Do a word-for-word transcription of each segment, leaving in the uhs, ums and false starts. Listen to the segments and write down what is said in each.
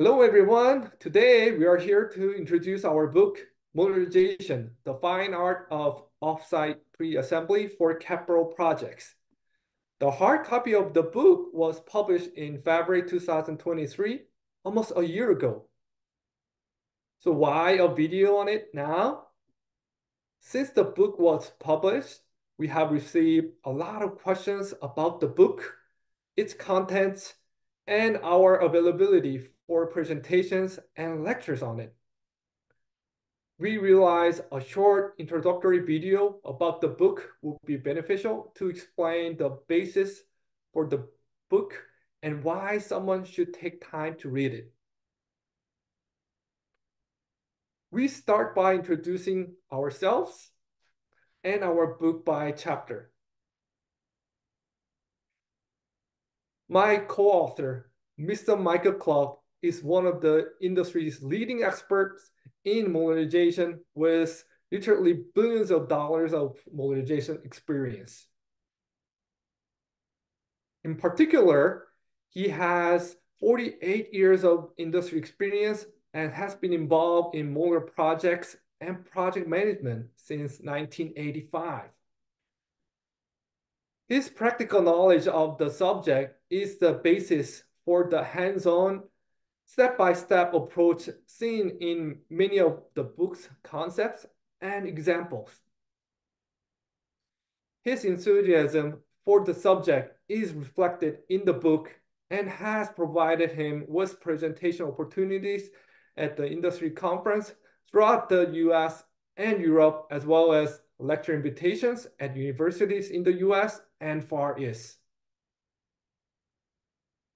Hello, everyone. Today, we are here to introduce our book, Modularization: The Fine Art of Offsite Preassembly for Capital Projects. The hard copy of the book was published in February two thousand twenty-three, almost a year ago. So why a video on it now? Since the book was published, we have received a lot of questions about the book, its contents, and our availability for presentations and lectures on it. We realized a short introductory video about the book would be beneficial to explain the basis for the book and why someone should take time to read it. We start by introducing ourselves and our book by chapter. My co-author, Mister Michael Kluck, is one of the industry's leading experts in modularization with literally billions of dollars of modularization experience. In particular, he has forty-eight years of industry experience and has been involved in modular projects and project management since nineteen eighty-five. His practical knowledge of the subject is the basis for the hands-on, step-by-step approach seen in many of the book's concepts and examples. His enthusiasm for the subject is reflected in the book and has provided him with presentation opportunities at the industry conference throughout the U S and Europe, as well as lecture invitations at universities in the U S and Far East.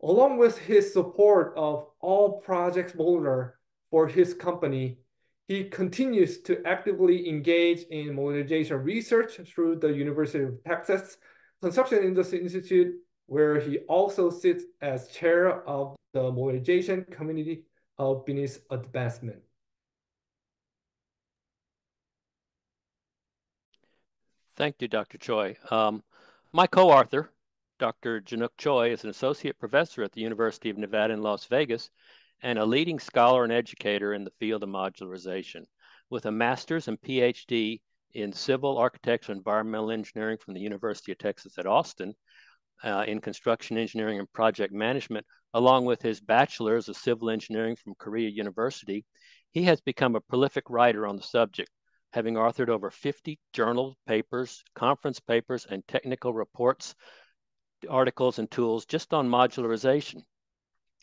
Along with his support of all projects modular for his company, he continues to actively engage in modularization research through the University of Texas Construction Industry Institute, where he also sits as chair of the modularization community of business advancement. Thank you, Doctor Choi. Um, my co-author, Doctor Jinuk Choi, is an associate professor at the University of Nevada in Las Vegas and a leading scholar and educator in the field of modularization, with a master's and PhD in civil, architecture, and environmental engineering from the University of Texas at Austin uh, in construction engineering and project management, along with his bachelor's of civil engineering from Korea University. He has become a prolific writer on the subject, having authored over fifty journal papers, conference papers, and technical reports, articles, and tools just on modularization.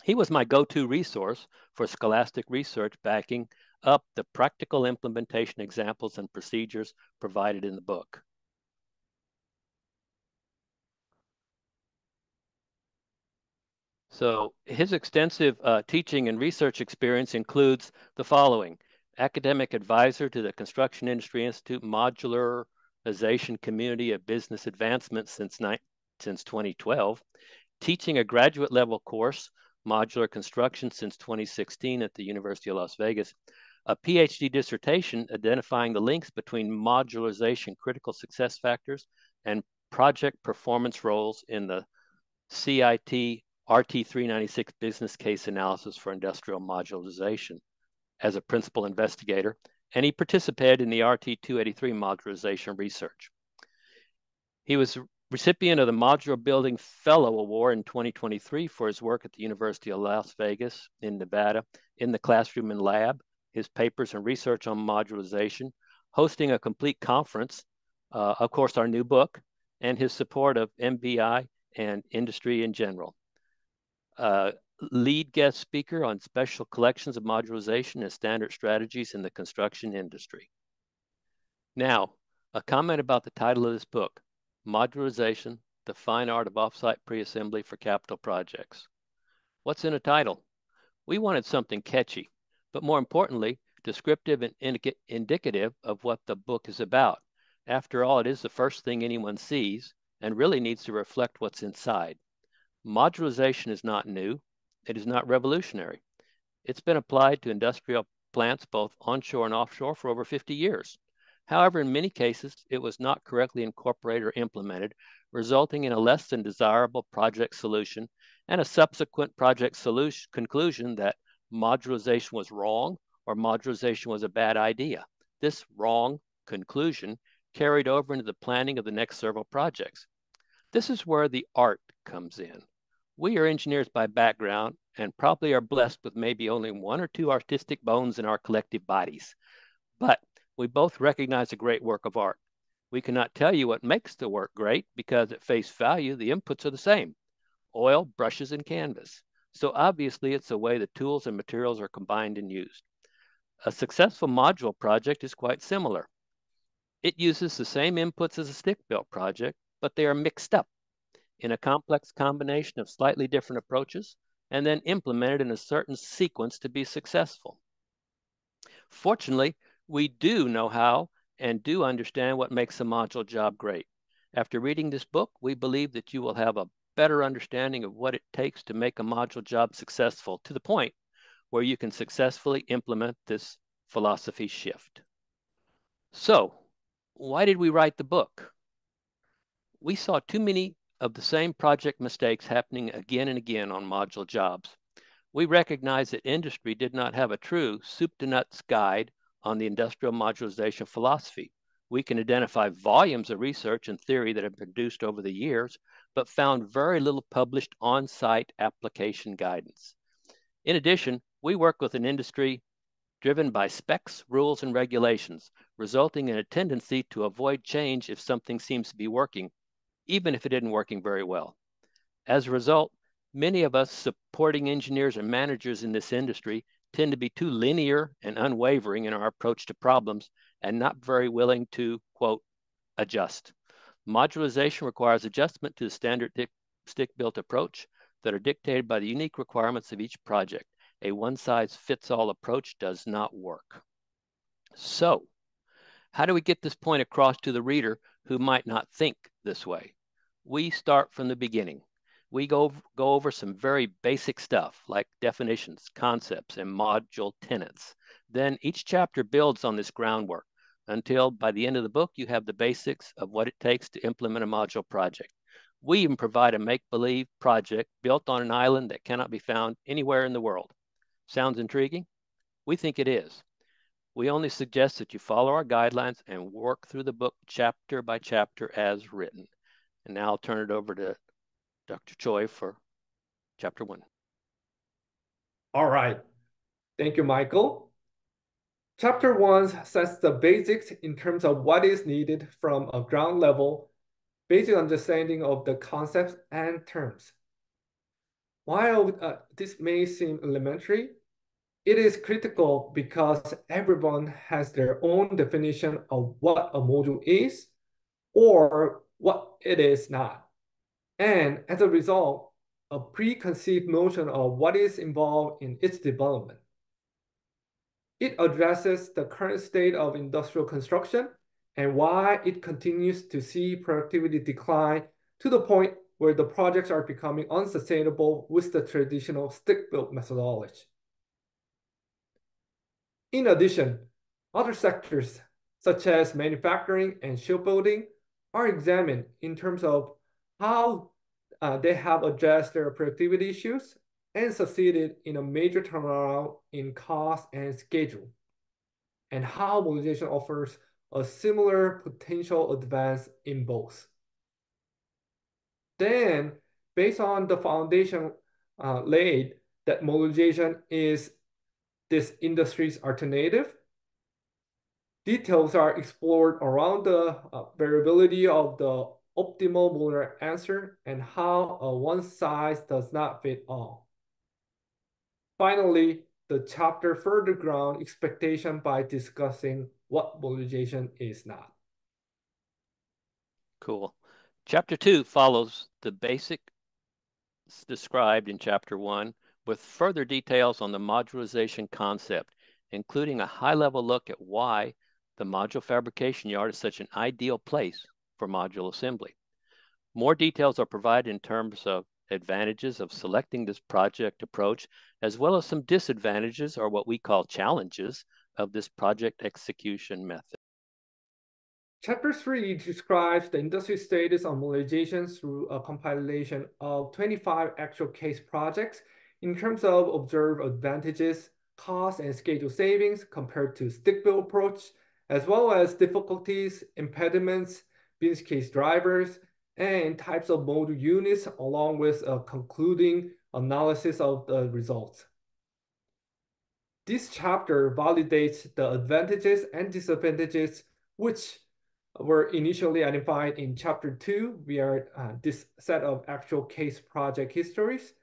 He was my go-to resource for scholastic research backing up the practical implementation examples and procedures provided in the book. So his extensive uh, teaching and research experience includes the following: academic advisor to the Construction Industry Institute Modularization Community of Business Advancement since, since twenty twelve, teaching a graduate level course, Modular Construction, since twenty sixteen at the University of Las Vegas, a PhD dissertation identifying the links between modularization critical success factors and project performance roles in the C I I R T three ninety-six Business Case Analysis for Industrial Modularization, as a principal investigator, and he participated in the R T two eighty-three modularization research. He was recipient of the Modular Building Fellow Award in twenty twenty-three for his work at the University of Las Vegas in Nevada in the classroom and lab, his papers and research on modularization, hosting a complete conference, uh, of course, our new book, and his support of M B I and industry in general. Uh, lead guest speaker on special collections of modularization and standard strategies in the construction industry. Now, a comment about the title of this book, Modularization, the Fine Art of Offsite Preassembly for Capital Projects. What's in a title? We wanted something catchy, but more importantly, descriptive and indic indicative of what the book is about. After all, it is the first thing anyone sees and really needs to reflect what's inside. Modularization is not new. It is not revolutionary. It's been applied to industrial plants both onshore and offshore for over fifty years. However, in many cases, it was not correctly incorporated or implemented, resulting in a less than desirable project solution and a subsequent project solution conclusion that modularization was wrong or modularization was a bad idea. This wrong conclusion carried over into the planning of the next several projects. This is where the art comes in. We are engineers by background and probably are blessed with maybe only one or two artistic bones in our collective bodies, but we both recognize a great work of art. We cannot tell you what makes the work great because at face value, the inputs are the same, oil, brushes, and canvas. So obviously it's the way the tools and materials are combined and used. A successful modular project is quite similar. It uses the same inputs as a stick-built project, but they are mixed up in a complex combination of slightly different approaches and then implemented in a certain sequence to be successful. Fortunately, we do know how and do understand what makes a modular job great. After reading this book, we believe that you will have a better understanding of what it takes to make a modular job successful to the point where you can successfully implement this philosophy shift. So, why did we write the book? We saw too many of the same project mistakes happening again and again on modular jobs. We recognize that industry did not have a true soup-to-nuts guide on the industrial modularization philosophy. We can identify volumes of research and theory that have been produced over the years, but found very little published on-site application guidance. In addition, we work with an industry driven by specs, rules, and regulations, resulting in a tendency to avoid change if something seems to be working, even if it isn't working very well. As a result, many of us supporting engineers and managers in this industry tend to be too linear and unwavering in our approach to problems and not very willing to, quote, adjust. Modularization requires adjustment to the standard stick-built approach that are dictated by the unique requirements of each project. A one-size-fits-all approach does not work. So, how do we get this point across to the reader who might not think this way? We start from the beginning. We go, go over some very basic stuff like definitions, concepts, and module tenets. Then each chapter builds on this groundwork until by the end of the book, you have the basics of what it takes to implement a modular project. We even provide a make-believe project built on an island that cannot be found anywhere in the world. Sounds intriguing? We think it is. We only suggest that you follow our guidelines and work through the book chapter by chapter as written. And now I'll turn it over to Doctor Choi for chapter one. All right. Thank you, Michael. Chapter one sets the basics in terms of what is needed from a ground level, basic understanding of the concepts and terms. While uh, this may seem elementary, it is critical because everyone has their own definition of what a module is or what it is not. And as a result, a preconceived notion of what is involved in its development. It addresses the current state of industrial construction and why it continues to see productivity decline to the point where the projects are becoming unsustainable with the traditional stick-built methodology. In addition, other sectors, such as manufacturing and shipbuilding, are examined in terms of how uh, they have addressed their productivity issues and succeeded in a major turnaround in cost and schedule, and how modularization offers a similar potential advance in both. Then, based on the foundation uh, laid that modularization is this industry's alternative, details are explored around the uh, variability of the optimal modular answer and how a one size does not fit all. Finally, the chapter further grounds expectation by discussing what modularization is not. Cool. Chapter two follows the basics described in chapter one with further details on the modularization concept, including a high-level look at why the modular fabrication yard is such an ideal place for modular assembly. More details are provided in terms of advantages of selecting this project approach, as well as some disadvantages or what we call challenges of this project execution method. Chapter three describes the industry status on modularization through a compilation of twenty-five actual case projects In terms of observed advantages, cost and schedule savings compared to stick-built approach, as well as difficulties, impediments, business case drivers, and types of module units, along with a concluding analysis of the results. This chapter validates the advantages and disadvantages which were initially identified in chapter two via uh, this set of actual case project histories,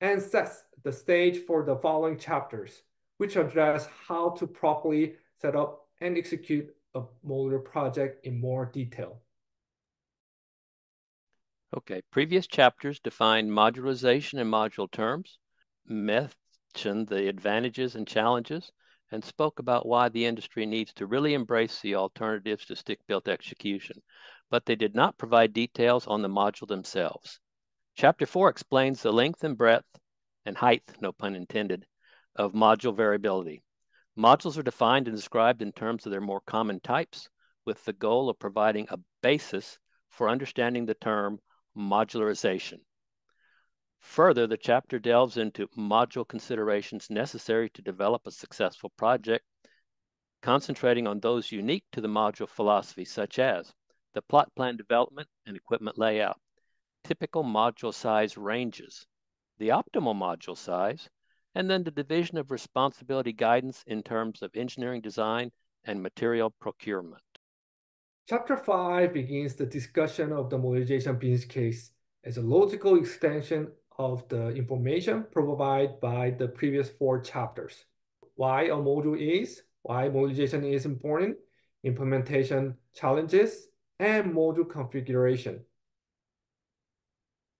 and sets the stage for the following chapters, which address how to properly set up and execute a modular project in more detail. Okay, previous chapters defined modularization in modular terms, mentioned the advantages and challenges, and spoke about why the industry needs to really embrace the alternatives to stick-built execution, but they did not provide details on the module themselves. Chapter four explains the length and breadth and height, no pun intended, of module variability. Modules are defined and described in terms of their more common types, with the goal of providing a basis for understanding the term modularization. Further, the chapter delves into module considerations necessary to develop a successful project, concentrating on those unique to the module philosophy, such as the plot plan development and equipment layout, typical module size ranges, the optimal module size, and then the division of responsibility guidance in terms of engineering design and material procurement. Chapter five begins the discussion of the modularization business case as a logical extension of the information provided by the previous four chapters. Why a module is, why modularization is important, implementation challenges, and module configuration.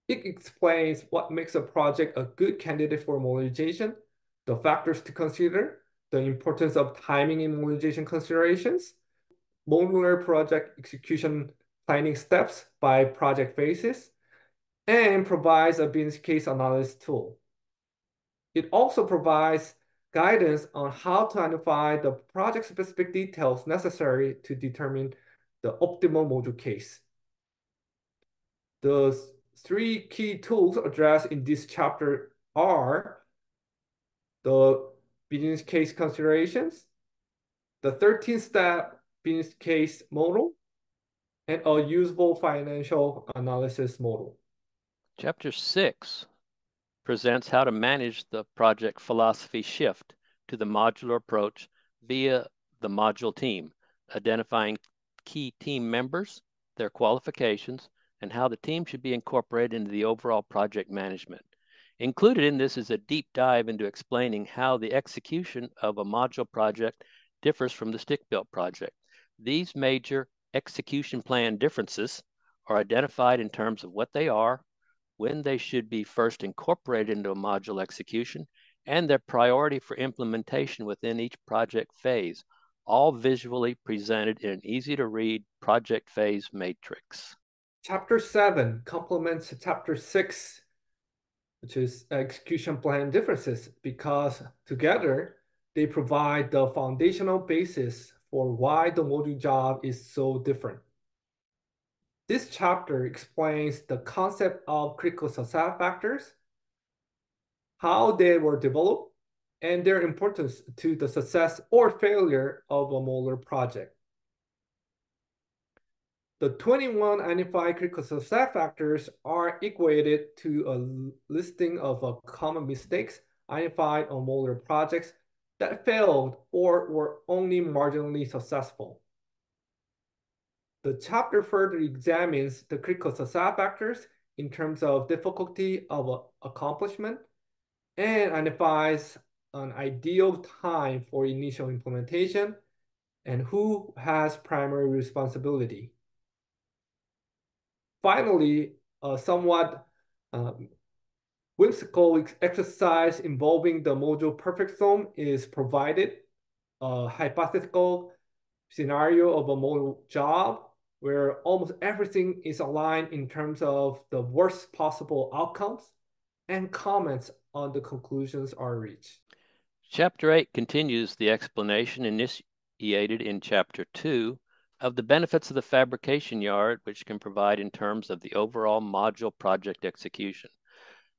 It explains what makes a project a good candidate for modularization, the factors to consider, the importance of timing in modularization considerations, modular project execution planning steps by project phases, and provides a business case analysis tool. It also provides guidance on how to identify the project-specific details necessary to determine the optimal module case. The three key tools addressed in this chapter are the business case considerations, the thirteen-step business case model, and a usable financial analysis model. Chapter six presents how to manage the project philosophy shift to the modular approach via the module team, identifying key team members, their qualifications, and how the team should be incorporated into the overall project management. Included in this is a deep dive into explaining how the execution of a modular project differs from the stick-built project. These major execution plan differences are identified in terms of what they are, when they should be first incorporated into a module execution, and their priority for implementation within each project phase, all visually presented in an easy-to-read project phase matrix. Chapter seven complements Chapter six, which is execution plan differences, because together they provide the foundational basis for why the module job is so different. This chapter explains the concept of critical success factors, how they were developed, and their importance to the success or failure of a modular project. The twenty-one identified critical success factors are equated to a listing of uh, common mistakes identified on modular projects that failed or were only marginally successful. The chapter further examines the critical success factors in terms of difficulty of accomplishment and identifies an ideal time for initial implementation and who has primary responsibility. Finally, a somewhat um, whimsical exercise involving the module perfect zone is provided, a hypothetical scenario of a module job where almost everything is aligned in terms of the worst possible outcomes, and comments on the conclusions are reached. Chapter eight continues the explanation initiated in Chapter two of the benefits of the fabrication yard, which can provide in terms of the overall module project execution.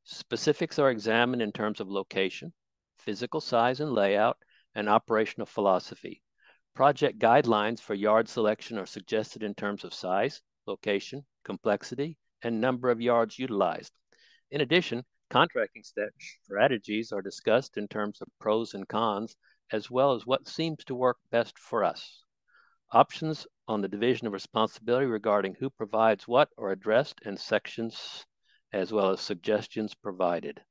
Specifics are examined in terms of location, physical size and layout, and operational philosophy. Project guidelines for yard selection are suggested in terms of size, location, complexity, and number of yards utilized. In addition, contracting strategies are discussed in terms of pros and cons, as well as what seems to work best for us. Options on the division of responsibility regarding who provides what are addressed in sections, as well as suggestions provided.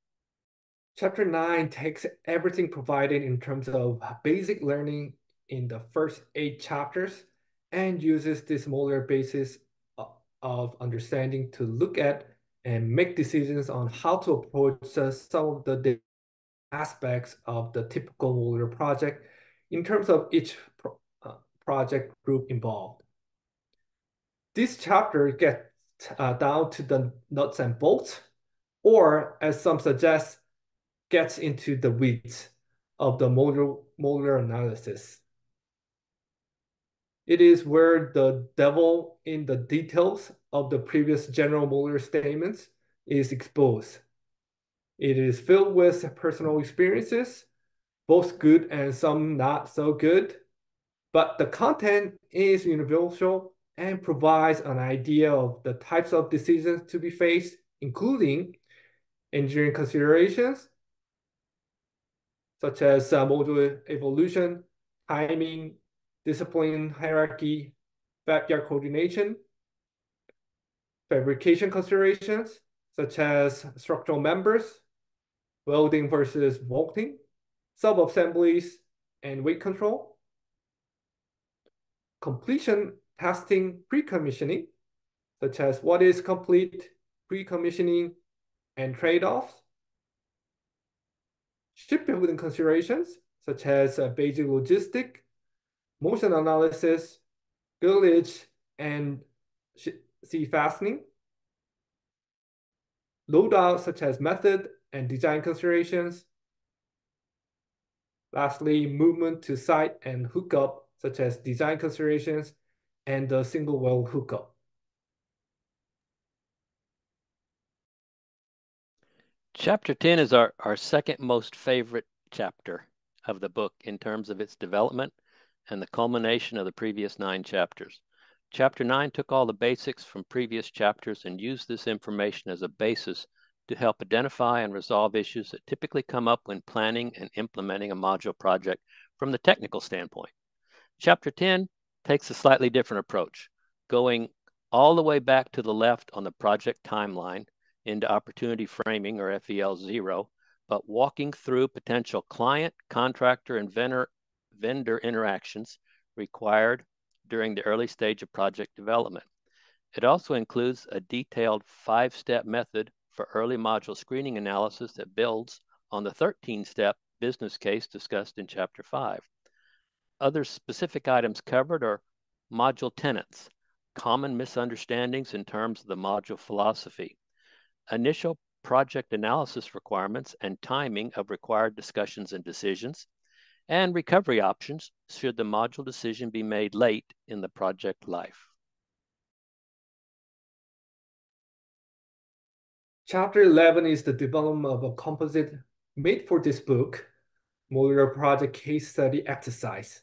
Chapter nine takes everything provided in terms of basic learning in the first eight chapters and uses this modular basis of understanding to look at and make decisions on how to approach some of the aspects of the typical modular project in terms of each pro uh, project group involved. This chapter gets uh, down to the nuts and bolts, or as some suggest, gets into the weeds of the modular, modular analysis. It is where the devil in the details of the previous general modular statements is exposed. It is filled with personal experiences, both good and some not so good, but the content is universal and provides an idea of the types of decisions to be faced, including engineering considerations, such as uh, modular evolution, timing, discipline hierarchy, backyard coordination, fabrication considerations, such as structural members, welding versus bolting, sub-assemblies, and weight control, completion, testing, pre-commissioning, such as what is complete, pre-commissioning, and trade-offs, shipbuilding considerations, such as uh, basic logistics, motion analysis, gullage, and sea fastening. Loadout, such as method and design considerations. Lastly, movement to site and hookup, such as design considerations and the single well hookup. Chapter ten is our, our second most favorite chapter of the book in terms of its development and the culmination of the previous nine chapters. Chapter nine took all the basics from previous chapters and used this information as a basis to help identify and resolve issues that typically come up when planning and implementing a module project from the technical standpoint. Chapter ten takes a slightly different approach, going all the way back to the left on the project timeline into opportunity framing, or F E L zero, but walking through potential client, contractor, and vendor vendor interactions required during the early stage of project development. It also includes a detailed five-step method for early module screening analysis that builds on the thirteen-step business case discussed in Chapter five. Other specific items covered are module tenets, common misunderstandings in terms of the module philosophy, initial project analysis requirements and timing of required discussions and decisions, and recovery options should the module decision be made late in the project life. Chapter eleven is the development of a composite made for this book, modular project case study exercise.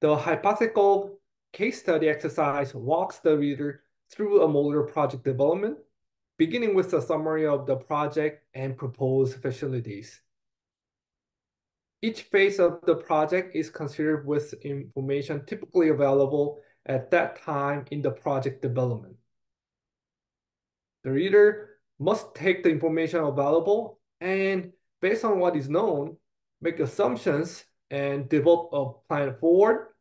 The hypothetical case study exercise walks the reader through a modular project development, beginning with a summary of the project and proposed facilities. Each phase of the project is considered with information typically available at that time in the project development. The reader must take the information available and, based on what is known, make assumptions and develop a plan forward,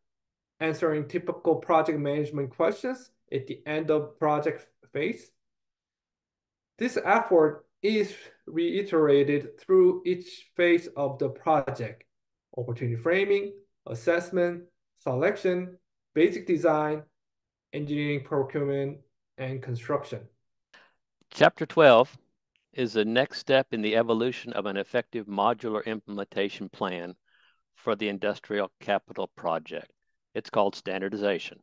answering typical project management questions at the end of project phase. This effort is reiterated through each phase of the project: opportunity framing, assessment, selection, basic design, engineering, procurement, and construction. Chapter twelve is the next step in the evolution of an effective modular implementation plan for the industrial capital project. It's called standardization.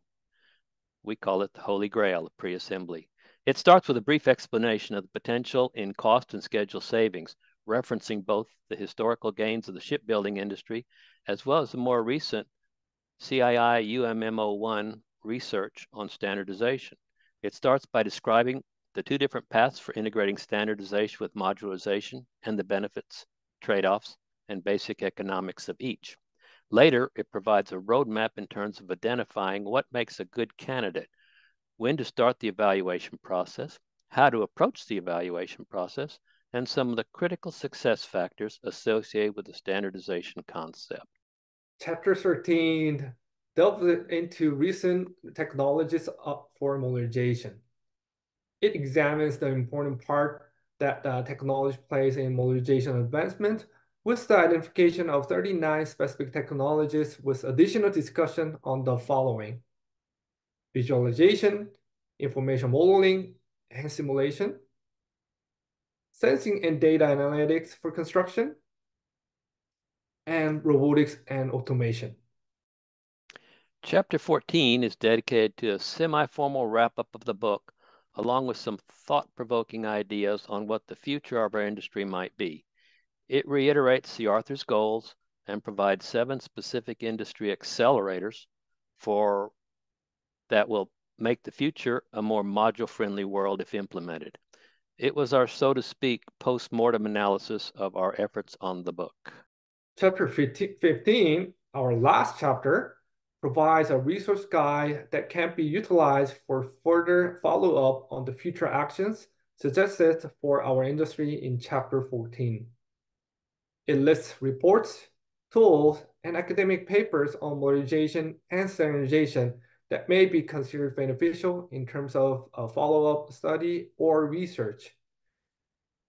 We call it the Holy Grail of pre-assembly. It starts with a brief explanation of the potential in cost and schedule savings, referencing both the historical gains of the shipbuilding industry as well as the more recent C I I U M M zero one research on standardization. It starts by describing the two different paths for integrating standardization with modularization and the benefits, trade-offs, and basic economics of each. Later, it provides a roadmap in terms of identifying what makes a good candidate, when to start the evaluation process, how to approach the evaluation process, and some of the critical success factors associated with the standardization concept. Chapter thirteen delves into recent technologies for modularization. It examines the important part that uh, technology plays in modularization advancement with the identification of thirty-nine specific technologies with additional discussion on the following: visualization, information modeling, and simulation, sensing and data analytics for construction, and robotics and automation. Chapter fourteen is dedicated to a semi-formal wrap-up of the book, along with some thought-provoking ideas on what the future of our industry might be. It reiterates the author's goals and provides seven specific industry accelerators for that will make the future a more module-friendly world if implemented. It was our, so to speak, post-mortem analysis of our efforts on the book. Chapter fifteen, our last chapter, provides a resource guide that can be utilized for further follow-up on the future actions suggested for our industry in Chapter fourteen. It lists reports, tools, and academic papers on modularization and standardization that may be considered beneficial in terms of a follow-up study or research,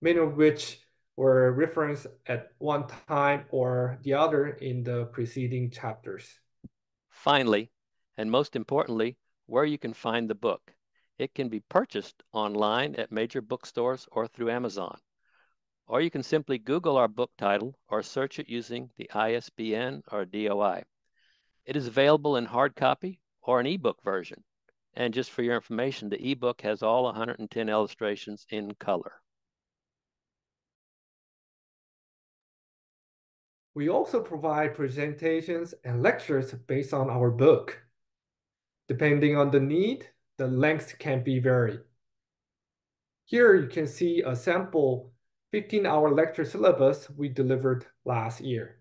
many of which were referenced at one time or the other in the preceding chapters. Finally, and most importantly, where you can find the book. It can be purchased online at major bookstores or through Amazon. Or you can simply Google our book title or search it using the I S B N or D O I. It is available in hard copy or an ebook version. And just for your information, the ebook has all one hundred ten illustrations in color. We also provide presentations and lectures based on our book. Depending on the need, the length can be varied. Here you can see a sample fifteen-hour lecture syllabus we delivered last year.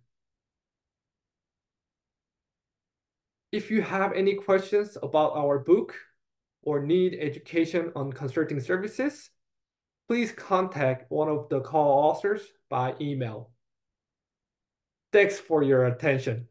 If you have any questions about our book or need education on consulting services, please contact one of the co-authors by email. Thanks for your attention.